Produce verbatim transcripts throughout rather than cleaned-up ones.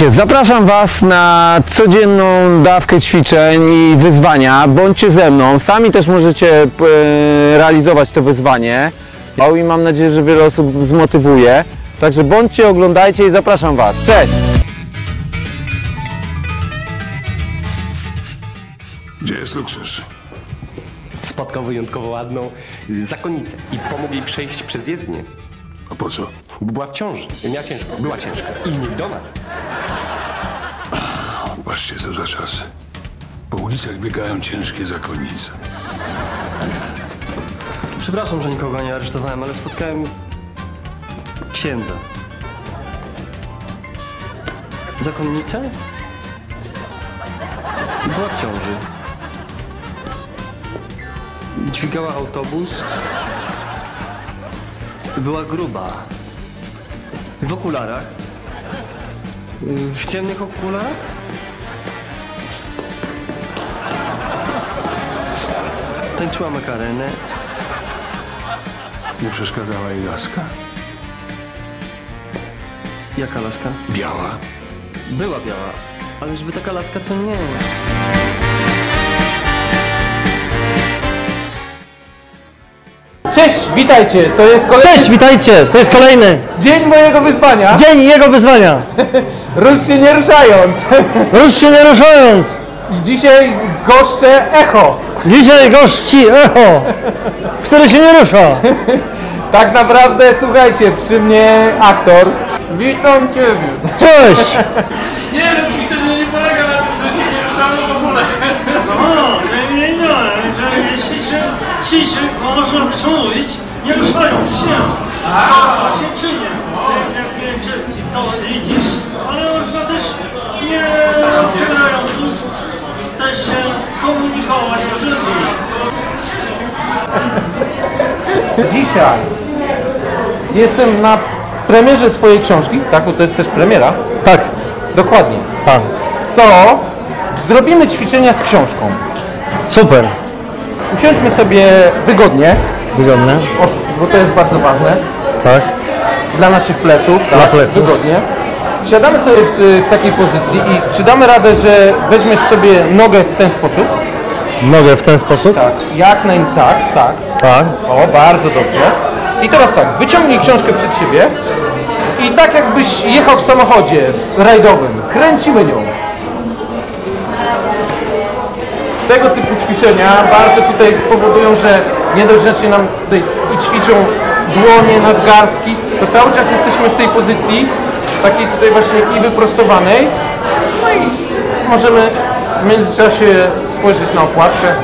Witajcie, zapraszam Was na codzienną dawkę ćwiczeń i wyzwania. Bądźcie ze mną, sami też możecie realizować to wyzwanie i mam nadzieję, że wiele osób zmotywuje. Także bądźcie, oglądajcie i zapraszam Was. Cześć! Gdzie jest Lukrzyż? Spotkał wyjątkowo ładną zakonnicę i pomógł jej przejść przez jezdnię. A po co? Była w ciąży. Miała ciężko. Była ciężka. I nie w domach. Patrzcie, co za czas. Po ulicach biegają ciężkie zakonnice. Przepraszam, że nikogo nie aresztowałem, ale spotkałem księdza. Zakonnica? Była w ciąży. Dźwigała autobus. Była gruba. W okularach. W ciemnych okularach. Tańczyła makarenę. Nie przeszkadzała jej laska? Jaka laska? Biała. Była biała, ale żeby taka laska to nie. Cześć, witajcie, to jest kolejny... Cześć, witajcie, to jest kolejny... Dzień mojego wyzwania. Dzień jego wyzwania. Rusz się nie ruszając. Rusz się nie ruszając. Dzisiaj goszczę Echo. Dzisiaj gości Echo, który się nie rusza. Tak naprawdę, słuchajcie, przy mnie aktor. Witam Ciebie. Cześć. Nie, no ćwiczenie nie polega na tym, że się nie ruszamy w ogóle. No, nie, nie, że jeśli się, ci się można też mówić, nie ruszając się. Co się czynię? To widzisz, ale można też nie otwierając ust, też się komunikować z ludźmi. Dzisiaj jestem na premierze Twojej książki, tak? Bo to jest też premiera. Tak. Dokładnie. Tak. To zrobimy ćwiczenia z książką. Super. Usiądźmy sobie wygodnie. Wygodnie. O, bo to jest bardzo ważne. Tak. Dla naszych pleców. Dla tak, pleców. Wygodnie. Siadamy sobie w, w takiej pozycji i czy damy radę, że weźmiesz sobie nogę w ten sposób? Nogę w ten sposób? Tak. Jak naj... Tak, tak. Tak. O, bardzo dobrze. I teraz tak, wyciągnij książkę przed siebie i tak jakbyś jechał w samochodzie rajdowym, kręcimy nią. Tego typu ćwiczenia bardzo tutaj spowodują, że nie dość, że się nam tutaj ćwiczą dłonie, nadgarstki, to cały czas jesteśmy w tej pozycji, takiej tutaj właśnie i wyprostowanej. No i możemy w międzyczasie spojrzeć na opłatkę.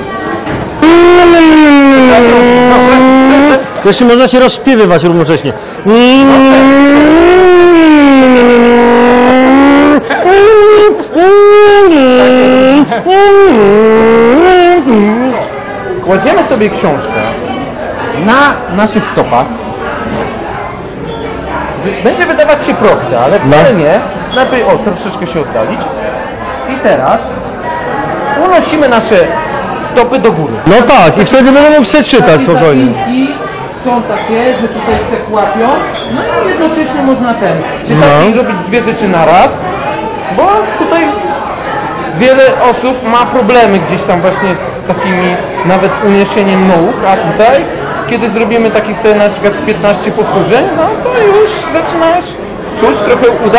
Jeszcze można się rozśpiewywać równocześnie. Kładziemy sobie książkę na naszych stopach. Będzie wydawać się proste, ale wcale nie. Najpierw o, troszeczkę się oddalić. I teraz unosimy nasze stopy do góry. No tak, i wtedy będę mógł sobie czytać spokojnie. Są takie, że tutaj się kłapią, no i jednocześnie można ten, czy no. Tak, i robić dwie rzeczy na raz, bo tutaj wiele osób ma problemy gdzieś tam właśnie z takimi nawet uniesieniem nóg, a tutaj, kiedy zrobimy takich sobie na przykład z piętnaście powtórzeń, no to już zaczynasz czuć, trochę uda.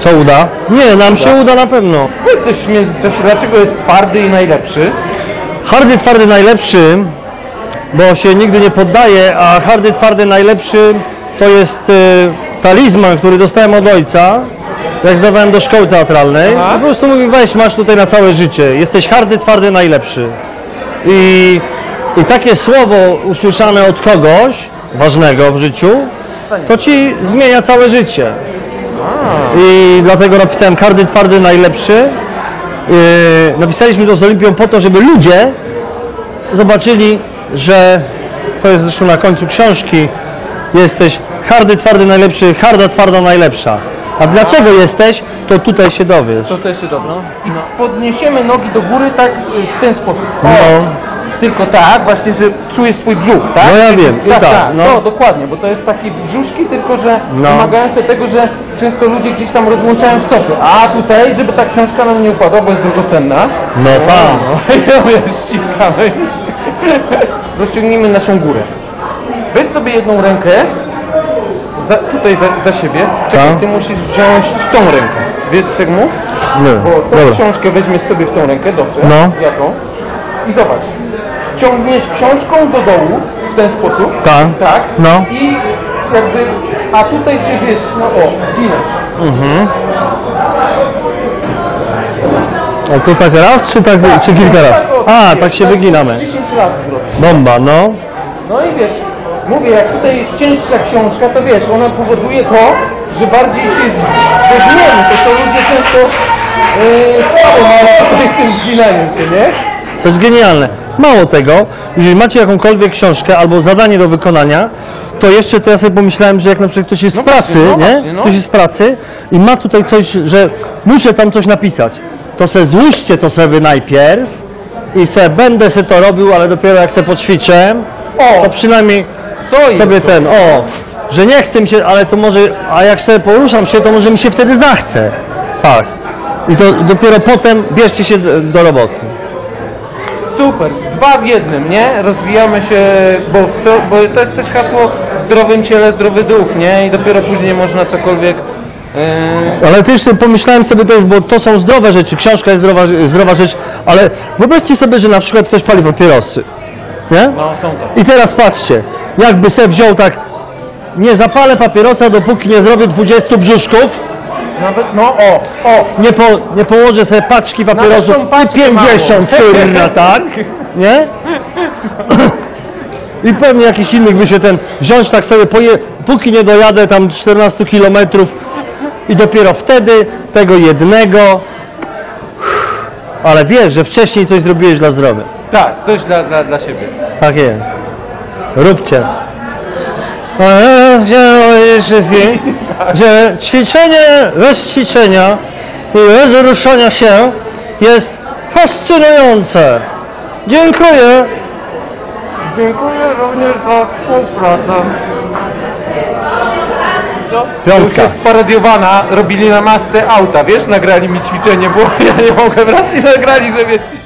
Co uda? Nie, nam uda. się uda na pewno. Powiedz coś w międzyczasie, dlaczego jest twardy i najlepszy? Hardy, twardy, najlepszy. Bo się nigdy nie poddaje, a hardy, twardy, najlepszy to jest y, talizman, który dostałem od ojca, jak zdawałem do szkoły teatralnej. Aha. Po prostu mówił, weź, masz tutaj na całe życie, jesteś hardy, twardy, najlepszy. I, i takie słowo usłyszane od kogoś ważnego w życiu, to ci zmienia całe życie. Aha. I dlatego napisałem hardy, twardy, najlepszy. Y, napisaliśmy to z Olimpią po to, żeby ludzie zobaczyli, że to jest zresztą na końcu książki, jesteś hardy, twardy, najlepszy, harda, twarda, najlepsza. A dlaczego jesteś, to tutaj się dowiesz. Tutaj się dowiesz. I podniesiemy nogi do góry tak w ten sposób. O, no. tylko tak, właśnie, że czujesz swój brzuch, tak? No ja wiem, tak, tak, tak no. To, dokładnie, bo to jest taki brzuszki, tylko że no. wymagające tego, że często ludzie gdzieś tam rozłączają stopy, a tutaj, żeby ta książka nam nie upadła, bo jest drogocenna. No tak. No, ja ściskamy. Rozciągnijmy naszą górę. Weź sobie jedną rękę, za, tutaj za, za siebie, czekaj, ty musisz wziąć tą rękę. Wiesz czemu? Nie. Bo tą Dobra. książkę weźmiesz sobie w tą rękę, dobrze, no. ja tą. I zobacz, ciągniesz książką do dołu w ten sposób, tak, tak no. i jakby, a tutaj się wiesz, no o, zginasz. Mhm. A tu tak raz, czy tak, tak czy kilka razy? Tak, a, wiesz, tak się tak wyginamy. dziesięć razy zrobisz. Bomba, no. No i wiesz, mówię, jak tutaj jest cięższa książka, to wiesz, ona powoduje to, że bardziej się zginiemy, to to ludzie często yy, stało z tym zginaniem się, nie? To jest genialne. Mało tego, jeżeli macie jakąkolwiek książkę albo zadanie do wykonania, to jeszcze to ja sobie pomyślałem, że jak na przykład ktoś jest no w pracy, no nie? Właśnie, no. Ktoś jest w pracy i ma tutaj coś, że muszę tam coś napisać, to se złóżcie to sobie najpierw i se będę se to robił, ale dopiero jak se poćwiczę, o, to przynajmniej to sobie to. ten, o, że nie chcę mi się, ale to może, a jak sobie poruszam się, to może mi się wtedy zachce. Tak. I to dopiero potem bierzcie się do roboty. Super, dwa w jednym, nie? Rozwijamy się, bo, w co, bo to jest też hasło w zdrowym ciele, zdrowy duch, nie? I dopiero później można cokolwiek... Yy... Ale też pomyślałem sobie też, bo to są zdrowe rzeczy, książka jest zdrowa, zdrowa rzecz, ale wyobraźcie sobie, że na przykład ktoś pali papierosy, nie? No, są to. I teraz patrzcie, jakby se wziął tak, nie zapalę papierosa, dopóki nie zrobię dwudziestu brzuszków, Nawet, no o, o. Nie, po, nie położę sobie paczki papierosów i pięćdziesiąt, kurna, tak? Nie? I pewnie jakiś innych by się ten wziąć tak sobie, poje, póki nie dojadę tam czternastu kilometrów i dopiero wtedy tego jednego. Ale wiesz, że wcześniej coś zrobiłeś dla zdrowia. Tak, coś dla, dla, dla siebie. Tak jest. Róbcie. Wszystkim, że ćwiczenie bez ćwiczenia i bez ruszania się jest fascynujące. Dziękuję. Dziękuję również za współpracę. Piątka. Już jest parodiowana, robili na masce auta, wiesz, nagrali mi ćwiczenie, bo ja nie mogłem raz i nagrali, że wiesz.